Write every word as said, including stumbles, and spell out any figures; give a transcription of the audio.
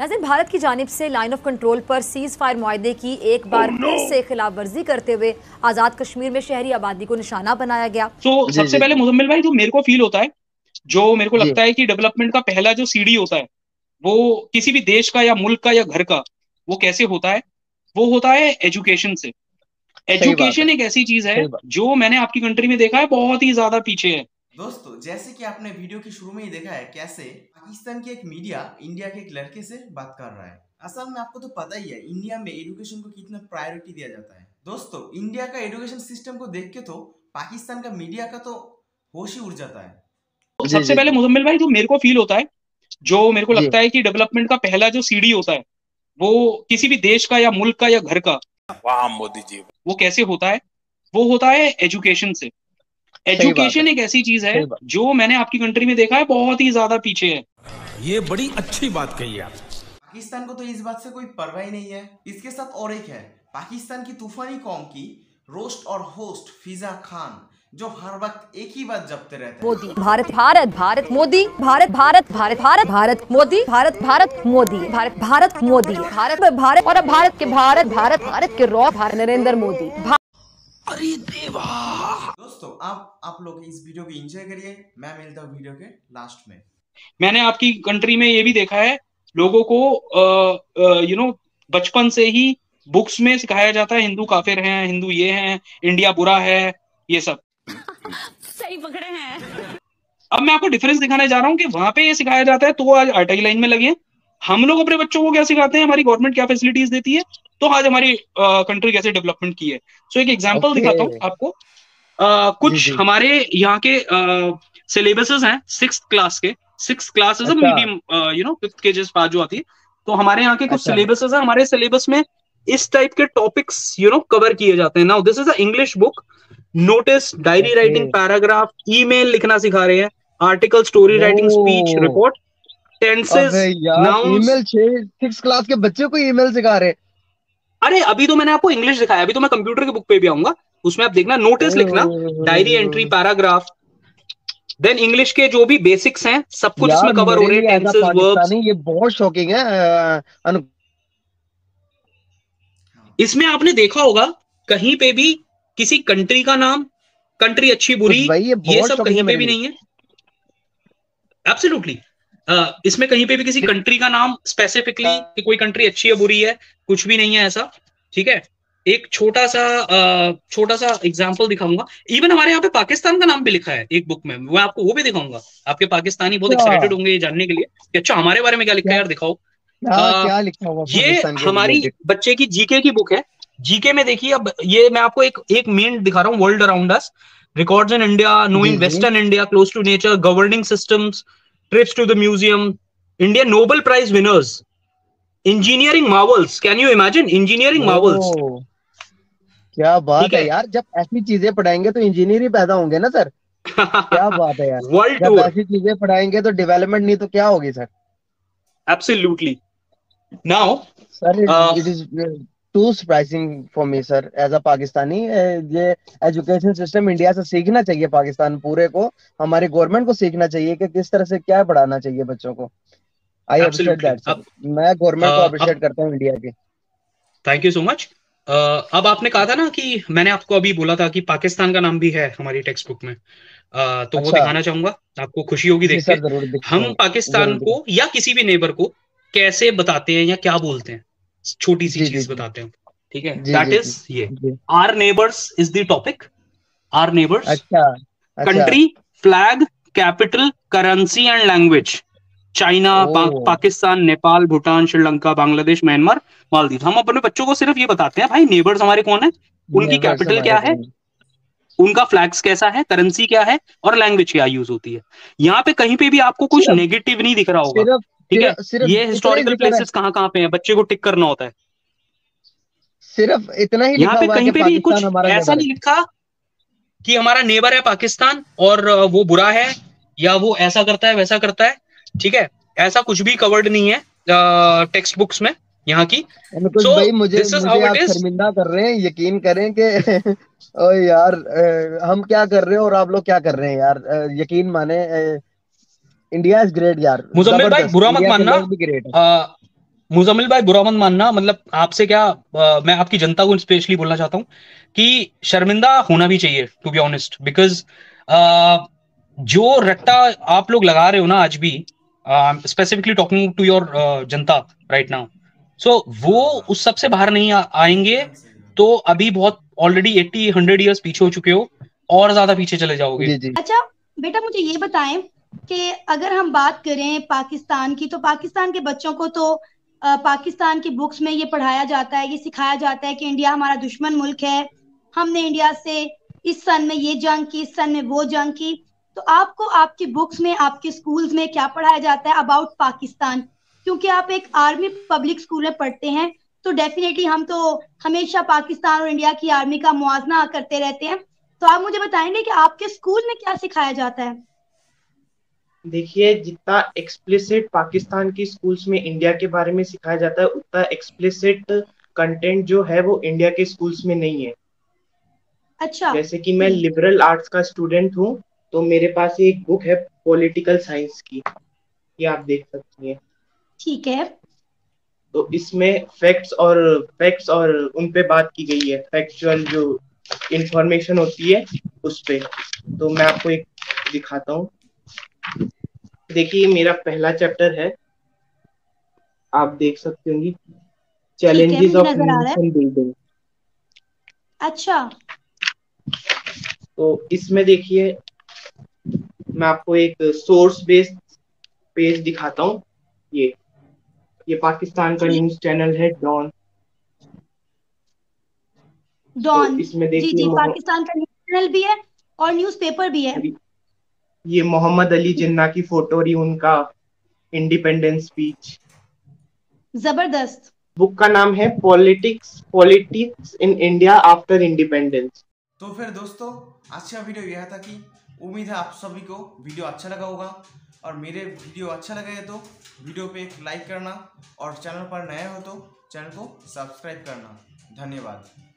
नाज़रीन, भारत की जानिब से लाइन ऑफ कंट्रोल पर सीज़ फायर मुआहदे की एक बार फिर oh, no. से खिलाफ वर्जी करते हुए आज़ाद कश्मीर में शहरी आबादी को निशाना बनाया गया। तो सबसे पहले मुजम्मिल भाई, जो मेरे को फील होता है, जो मेरे को लगता है कि डेवलपमेंट का पहला जो सीढ़ी होता है वो किसी भी देश का या मुल्क का या घर का, वो कैसे होता है, वो होता है एजुकेशन से। एजुकेशन एक ऐसी चीज है जो मैंने आपकी कंट्री में देखा है बहुत ही ज्यादा पीछे है। दोस्तों, जैसे कि आपने वीडियो के शुरू में ही देखा है कैसे पाकिस्तान की एक मीडिया इंडिया के एक लड़के से बात कर रहा है। असल में आपको तो पता ही है इंडिया में एजुकेशन को कितना प्रायोरिटी दिया जाता है। दोस्तों, इंडिया का एजुकेशन सिस्टम को देख के तो पाकिस्तान का मीडिया का तो होश ही उड़ जाता है। सबसे पहले मुजम्मिल भाई, जो मेरे को फील होता है, जो मेरे को लगता है कि डेवलपमेंट का पहला जो सीढ़ी होता है वो किसी भी देश का या मुल्क का या घर का, वाह मोदी जी, वो कैसे होता है, वो होता है एजुकेशन से। एजुकेशन एक ऐसी चीज है जो मैंने आपकी कंट्री में देखा है बहुत ही ज्यादा पीछे है। ये बड़ी अच्छी बात कही है। पाकिस्तान को तो इस बात से कोई परवाह ही नहीं है। इसके साथ और एक है, पाकिस्तान की तूफानी कौम की रोस्ट और होस्ट फिजा खान, जो हर वक्त एक ही बात जपते रहते हैं, मोदी भारत भारत भारत मोदी भारत भारत भारत भारत भारत मोदी भारत भारत मोदी भारत भारत मोदी भारत भारत और भारत के भारत भारत भारत के रॉ नरेंद्र मोदी। अरे देवा। दोस्तों, आप आप लोग इस वीडियो को एंजॉय करिए। मैं मिलता हूँ वीडियो के लास्ट में। मैंने आपकी कंट्री में ये भी देखा है, लोगों को यू नो बचपन से ही बुक्स में सिखाया जाता है हिंदू काफिर है, हिंदू ये है, इंडिया बुरा है, ये सब सही पकड़े हैं। अब मैं आपको डिफरेंस दिखाने जा रहा हूँ कि वहां पे ये सिखाया जाता है तो आज आरटीआई लाइन में लगे हैं। हम लोग अपने बच्चों को क्या सिखाते हैं, हमारी गवर्नमेंट क्या फैसिलिटीज देती है, तो आज हमारी कंट्री कैसे डेवलपमेंट की है। सो so, एक एग्जांपल okay. दिखाता हूँ आपको। आ, कुछ जी, जी. हमारे यहाँ के सिलेबसेस हैं सिक्स्थ क्लास के, sixth class is medium you know fifth के जस्ट बाद जो आती है। तो हमारे यहाँ के कुछ सिलेबसेस है, हमारे सिलेबस में इस टाइप के टॉपिक्स यू नो कवर किए जाते हैं। Now this is a English book, notice, diary writing, paragraph, email लिखना सिखा रहे हैं, article, story writing, speech, report, tenses, nouns. Email छह क्लास के बच्चों को ईमेल सिखा रहे हैं। अरे अभी तो मैंने आपको इंग्लिश दिखाया, अभी तो मैं कंप्यूटर की बुक पे भी आऊंगा, उसमें आप देखना नोटिस लिखना, diary entry, paragraph, then English के जो भी बेसिक्स हैं सब कुछ इसमें कवर हो रहे हैं, टेंसेस, वर्ब्स। ये बहुत शॉकिंग है। इसमें आपने देखा होगा कहीं पे भी किसी कंट्री का नाम, कंट्री अच्छी बुरी, ये, ये सब कहीं पे भी नहीं है। एब्सोल्युटली uh, इसमें कहीं पे भी किसी कंट्री का नाम स्पेसिफिकली कि कोई कंट्री अच्छी है बुरी है, कुछ भी नहीं है ऐसा। ठीक है, एक छोटा सा uh, छोटा सा एग्जांपल दिखाऊंगा। इवन हमारे यहाँ पे पाकिस्तान का नाम भी लिखा है एक बुक में, मैं आपको वो भी दिखाऊंगा। आपके पाकिस्तानी बहुत एक्साइटेड होंगे ये जानने के लिए कि अच्छा हमारे बारे में क्या लिखा है यार, दिखाओ क्या लिखा हुआ। ये हमारी बच्चे की जीके की बुक है। जीके में देखिए, अब ये मैं आपको एक एक मेन दिखा रहा हूँ, world around us, records in India, knowing western India, close to nature, governing systems, trips to the museum, Indian Nobel prize winners, engineering marvels. Can you imagine engineering marvels? क्या बात है यार, जब ऐसी चीजें पढ़ाएंगे तो इंजीनियर ही पैदा होंगे ना सर। क्या बात है यार, वर्ल्ड टूर। ऐसी चीजें पढ़ाएंगे तो डेवलपमेंट नहीं तो क्या होगी sir. Absolutely. Now sir, it is too surprising for me sir as a Pakistani. ये एजुकेशन सिस्टम इंडिया से सीखना चाहिए, पाकिस्तान पूरे को, हमारी गवर्नमेंट को सीखना चाहिए कि किस तरह से क्या पढ़ाना चाहिए बच्चों को। आई अप्रिशिएट दैट सर, मैं गवर्नमेंट को अप्रिशिएट करता हूँ इंडिया की। Thank you so much. अब आपने कहा था ना कि मैंने आपको अभी बोला था कि पाकिस्तान का नाम भी है हमारी टेक्स्ट बुक में, uh, तो अच्छा, वो दिखाना चाहूंगा, आपको खुशी होगी देख के हम पाकिस्तान को या किसी भी नेबर को कैसे बताते हैं या क्या बोलते हैं, छोटी सी चीज बताते हैं। ठीक है, दैट इज ये our neighbours is the topic. Our neighbours, अच्छा, country, flag, capital, currency and language, China, Pakistan, Nepal, Bhutan, Sri Lanka, Bangladesh, Myanmar, Maldives. हम अपने बच्चों को सिर्फ ये बताते हैं भाई नेबर्स हमारे कौन है, उनकी कैपिटल क्या है, उनका फ्लैग्स कैसा है, करेंसी क्या है और लैंग्वेज क्या यूज होती है। यहाँ पे कहीं पे भी आपको कुछ नेगेटिव नहीं दिख रहा होगा। ठीक है, सिर्फ ये हिस्टोरिकल प्लेसेस कहाँ कहाँ पे हैं, बच्चे को टिक करना होता है। सिर्फ इतना ही लिखा हुआ है। यहाँ पे कहीं पे भी कुछ ऐसा नहीं लिखा कि हमारा नेबर है पाकिस्तान और वो बुरा है या वो ऐसा करता है वैसा करता है। ठीक है, ऐसा कुछ भी कवर्ड नहीं है टेक्स्ट बुक्स में यहाँ की। So this is how it is. शर्मिंदा कर रहे हैं, यकीन करें कि ओ यार हम क्या कर रहे हैं और आप लोग क्या कर रहे हैं यार, यकीन माने। इंडिया इज ग्रेट यार। मुजम्मिल भाई, बुरा मत मानना, मुजम्मिल भाई, बुरा मत मानना, मतलब आपसे क्या आ, मैं आपकी जनता को स्पेशली बोलना चाहता हूँ कि शर्मिंदा होना भी चाहिए टू बी ऑनेस्ट, बिकॉज जो रट्टा आप लोग लगा रहे हो ना आज भी, स्पेसिफिकली टॉकिंग टू योर जनता राइट नाउ, सो वो उस सब से बाहर नहीं आ, आएंगे तो अभी बहुत ऑलरेडी एट्टी हंड्रेड ईयर्स पीछे हो चुके हो और ज्यादा पीछे चले जाओगे। अच्छा बेटा मुझे ये बताएं कि अगर हम बात करें पाकिस्तान की, तो पाकिस्तान के बच्चों को तो आ, पाकिस्तान की बुक्स में ये पढ़ाया जाता है, ये सिखाया जाता है कि इंडिया हमारा दुश्मन मुल्क है, हमने इंडिया से इस सन में ये जंग की, इस सन में वो जंग की। तो आपको आपकी बुक्स में, आपके स्कूल्स में क्या पढ़ाया जाता है अबाउट पाकिस्तान? क्योंकि आप एक आर्मी पब्लिक स्कूल में पढ़ते हैं, तो डेफिनेटली हम तो हमेशा पाकिस्तान और इंडिया की आर्मी का मुआजना करते रहते हैं, तो आप मुझे बताएंगे कि आपके स्कूल में क्या सिखाया जाता है? देखिए, जितना एक्सप्लिसिट पाकिस्तान की स्कूल्स में इंडिया के बारे में सिखाया जाता है, उतना एक्सप्लिसिट कंटेंट जो है वो इंडिया के स्कूल्स में नहीं है। अच्छा, जैसे कि मैं लिबरल आर्ट्स का स्टूडेंट हूँ, तो मेरे पास एक बुक है पॉलिटिकल साइंस की, ये आप देख सकती हैं। ठीक है, तो इसमें फैक्ट्स और फैक्ट्स और उन पे बात की गई है, फैक्चुअल जो इंफॉर्मेशन होती है उस पे। तो मैं आपको एक दिखाता हूँ, देखिए मेरा पहला चैप्टर है, आप देख सकते होंगी, चैलेंजेस ऑफ नेशन बिल्डिंग। अच्छा, तो इसमें देखिए मैं आपको एक सोर्स बेस्ड पेज दिखाता हूँ, ये ये पाकिस्तान का न्यूज चैनल है डॉन डॉन तो इसमें देखिए जी जी पाकिस्तान का न्यूज चैनल भी है और न्यूज़पेपर भी है। ये मोहम्मद अली जिन्ना की फोटो रही, उनका इंडिपेंडेंस स्पीच, जबरदस्त। बुक का नाम है politics politics in India after independence. तो फिर दोस्तों आज का वीडियो यह था कि उम्मीद है आप सभी को वीडियो अच्छा लगा होगा, और मेरे वीडियो अच्छा लगे तो वीडियो पे एक लाइक करना, और चैनल पर नए हो तो चैनल को सब्सक्राइब करना। धन्यवाद।